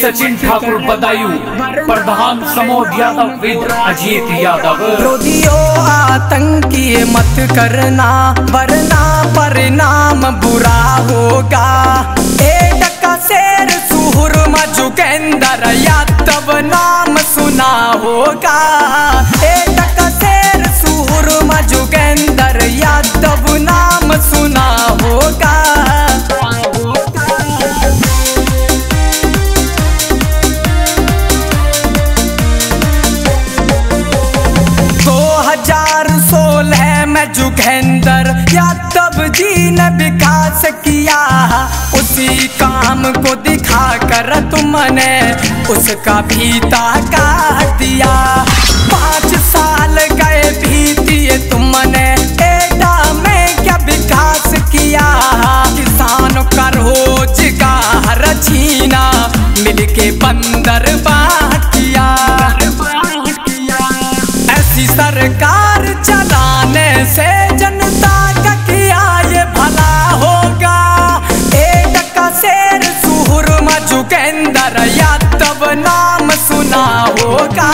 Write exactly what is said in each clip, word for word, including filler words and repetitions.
सचिन ठाकुर बदायूं प्रधान समोद यादव विद अजीत यादव। विरोधियों आतंकी मत करना वरना परिणाम बुरा होगा। ए डका शेर सुहुर्मा जुगेंद्र यादव नाम सुना होगा। ए डका शेर सुहुर्मा जुगेंद्र यादव नाम सुना होगा। जुगेंद्र यादव जी ने विकास किया, उसी काम को दिखा कर तुमने उसका भीता काट दिया। पाँच साल गए भीती तुमने एटा में क्या विकास किया। किसान का रोजगार छीना, मिलके बंदर बात किया। ऐसी सरकार चलाने से जनता का किया ये भला होगा। एक का शेर सुहुर्मा जुगेंद्र यादव नाम सुना होगा।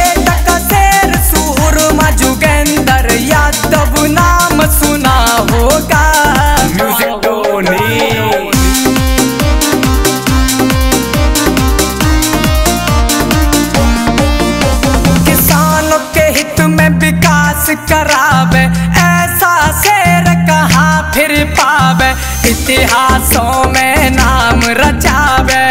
एक का शेर सुहुर्मा जुगेंद्र यादव नाम सुना होगा। करावे ऐसा शेर कहा फिर पावे, इतिहासों में नाम रचावे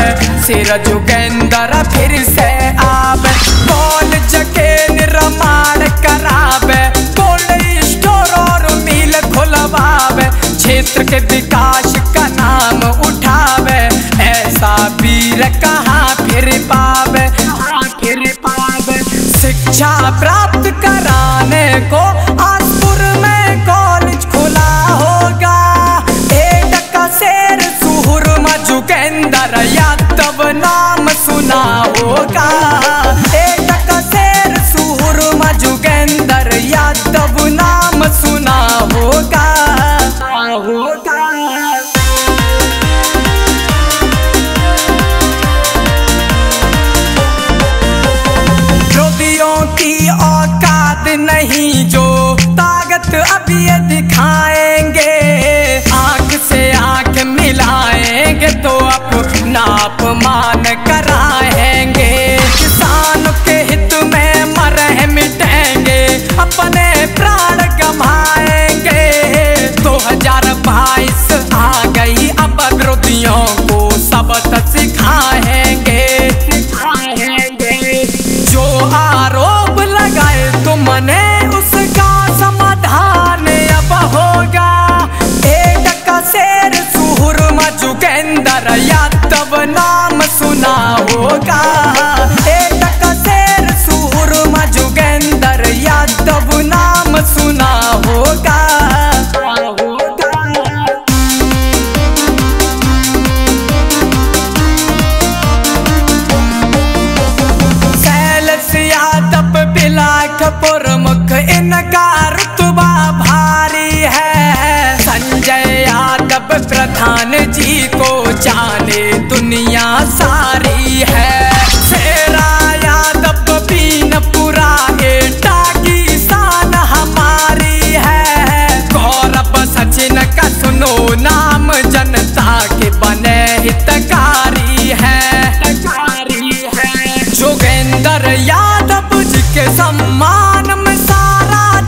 शेर जुगेंद्र फिर से आवे। बोल जके निर्माण करावे, कोल्ड स्टोर और मिल खुलवावे, क्षेत्र के विकास का नाम उठावे, ऐसा वीर कहा फिर पावे। शिक्षा प्राप्त कराने को आसपुर में कॉलेज खुला होगा। एक का शेर सुहुर्मा जुगेंद्र यादव नाम सुना होगा। एक का शेर सुहुर्मा जुगेंद्र यादव नाम सुना होगा। औकात नहीं जो ताकत अब ये दिखाएंगे, आंख से आंख मिलाएंगे तो अपना अपमान कराएंगे। किसान के हित में मरह मिटेंगे, अपने प्राण गंवाएंगे। दो हजार बाईस आ गई, अब विरोधियों को सबक सिखाएंगे। जो आरोप लगाए तुमने उसका समाधान अब होगा। एक का शेर सुहुर्मा जुगेंद्र यादव नाम सुना होगा। एक का शेर सुहुर्मा जुगेंद्र यादव नाम सुना होगा। प्रमुख इनका रुतबा भारी है, संजय यादव प्रधान जी को जाने दुनिया सारी है। शेरा यादव बीनपुरा एटा की शान हमारी है। गौरव सचिन का सुनो नाम, जनता के बने हितकारी है। जुगेंद्र यादव जी के सम्मान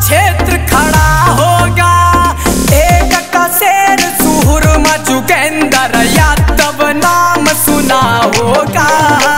क्षेत्र खड़ा होगा। एक का शेर सुहुर्मा जुगेंद्र यादव नाम सुना होगा।